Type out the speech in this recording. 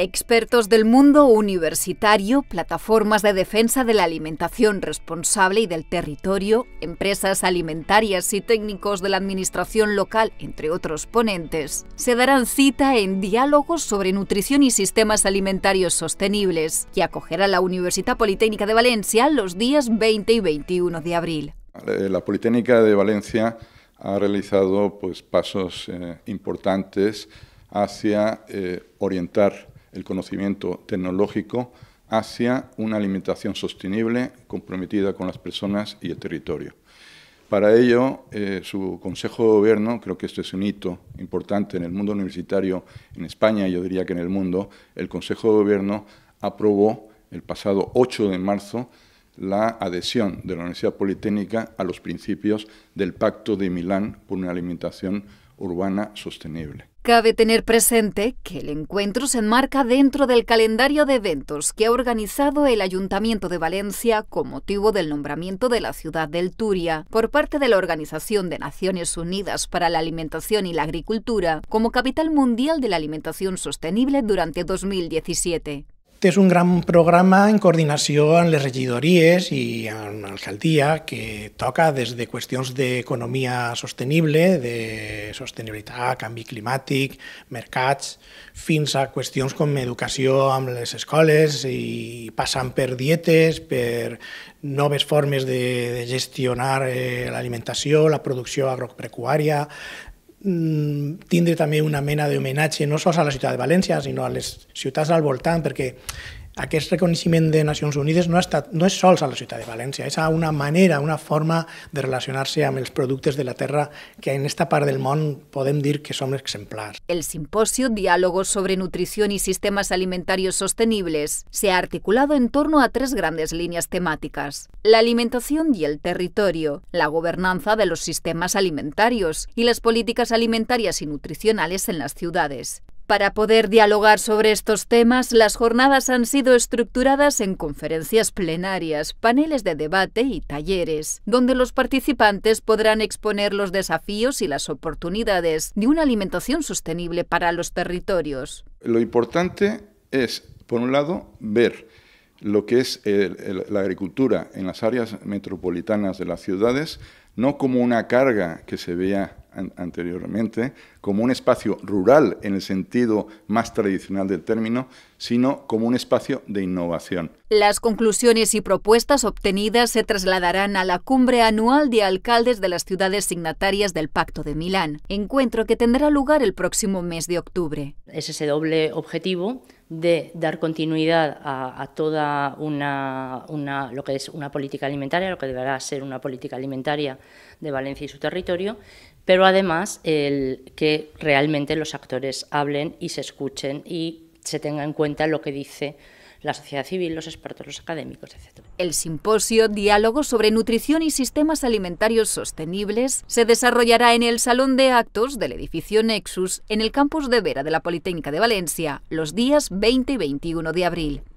Expertos del mundo universitario, plataformas de defensa de la alimentación responsable y del territorio, empresas alimentarias y técnicos de la administración local, entre otros ponentes, se darán cita en Diálogos sobre Nutrición y Sistemas Alimentarios Sostenibles, que acogerá la Universitat Politècnica de València los días 20 y 21 de abril. La Politécnica de Valencia ha realizado pasos importantes hacia orientar el conocimiento tecnológico hacia una alimentación sostenible comprometida con las personas y el territorio. Para ello, su Consejo de Gobierno, creo que esto es un hito importante en el mundo universitario, en España, yo diría que en el mundo, el Consejo de Gobierno aprobó el pasado 8 de marzo la adhesión de la Universidad Politécnica a los principios del Pacto de Milán por una alimentación urbana sostenible. Cabe tener presente que el encuentro se enmarca dentro del calendario de eventos que ha organizado el Ayuntamiento de Valencia con motivo del nombramiento de la ciudad del Turia por parte de la Organización de Naciones Unidas para la Alimentación y la Agricultura como capital mundial de la alimentación sostenible durante 2017. Este es un gran programa en coordinació amb les regidories i amb l'alcaldia que toca des de qüestions d'economia sostenible, de sostenibilitat, canvi climàtic, mercats, fins a qüestions com educació amb les escoles i passant per dietes, per noves formes de gestionar l'alimentació, la producció agropecuària, tindre també una mena d'homenatge no sols a la ciutat de València, sinó a les ciutats al voltant, perquè aquest reconeixement de Nacions Unides no és sols a la ciutat de València, és una manera, una forma de relacionar-se amb els productes de la terra que en esta part del món podem dir que som exemplars. El simposio Diálogos sobre Nutrición y Sistemas Alimentarios Sostenibles se ha articulado en torno a tres grandes líneas temáticas: la alimentación y el territorio, la gobernanza de los sistemas alimentarios y las políticas alimentarias y nutricionales en las ciudades. Para poder dialogar sobre estos temas, las jornadas han sido estructuradas en conferencias plenarias, paneles de debate y talleres, donde los participantes podrán exponer los desafíos y las oportunidades de una alimentación sostenible para los territorios. Lo importante es, por un lado, ver lo que es la agricultura en las áreas metropolitanas de las ciudades, no como una carga que se vea anteriormente, como un espacio rural en el sentido más tradicional del término, sino como un espacio de innovación. Las conclusiones y propuestas obtenidas se trasladarán a la Cumbre Anual de Alcaldes de las Ciudades Signatarias del Pacto de Milán, encuentro que tendrá lugar el próximo mes de octubre. Es ese doble objetivo de dar continuidad a toda lo que es una política alimentaria, lo que deberá ser una política alimentaria de Valencia y su territorio, pero además el que realmente los actores hablen y se escuchen y se tenga en cuenta lo que dice la sociedad civil, los expertos, los académicos, etc. El simposio Diálogos sobre Nutrición y Sistemas Alimentarios Sostenibles se desarrollará en el Salón de Actos del edificio Nexus, en el Campus de Vera de la Politécnica de Valencia, los días 20 y 21 de abril.